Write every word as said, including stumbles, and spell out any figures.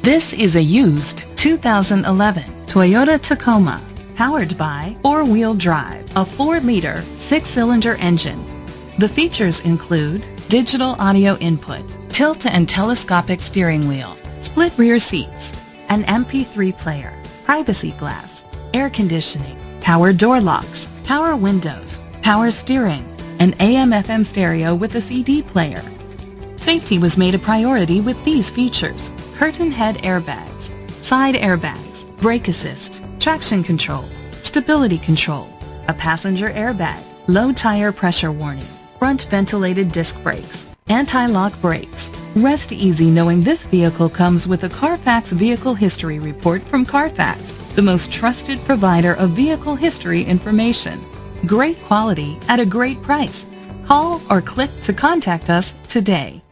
This is a used two thousand eleven Toyota Tacoma, powered by four-wheel drive, a four liter, six cylinder engine. The features include digital audio input, tilt and telescopic steering wheel, split rear seats, an M P three player, privacy glass, air conditioning, power door locks, power windows, power steering, an A M F M stereo with a C D player. Safety was made a priority with these features: curtain head airbags, side airbags, brake assist, traction control, stability control, a passenger airbag, low tire pressure warning, front ventilated disc brakes, anti-lock brakes. Rest easy knowing this vehicle comes with a Carfax Vehicle History Report from Carfax, the most trusted provider of vehicle history information. Great quality at a great price. Call or click to contact us today.